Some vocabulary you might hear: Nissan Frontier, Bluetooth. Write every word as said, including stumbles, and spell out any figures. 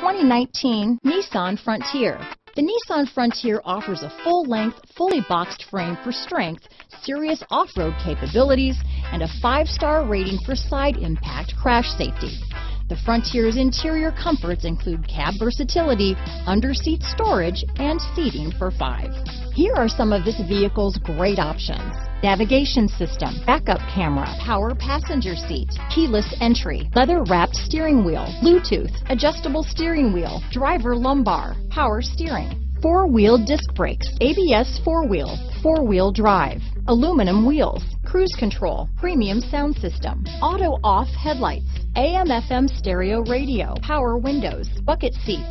twenty nineteen Nissan Frontier. The Nissan Frontier offers a full-length, fully boxed frame for strength, serious off-road capabilities, and a five-star rating for side impact crash safety. The Frontier's interior comforts include cab versatility, under-seat storage, and seating for five. Here are some of this vehicle's great options: navigation system, backup camera, power passenger seat, keyless entry, leather-wrapped steering wheel, Bluetooth, adjustable steering wheel, driver lumbar, power steering, four-wheel disc brakes, A B S four-wheel, four-wheel drive, aluminum wheels, cruise control, premium sound system, auto-off headlights, A M F M stereo radio, power windows, bucket seats.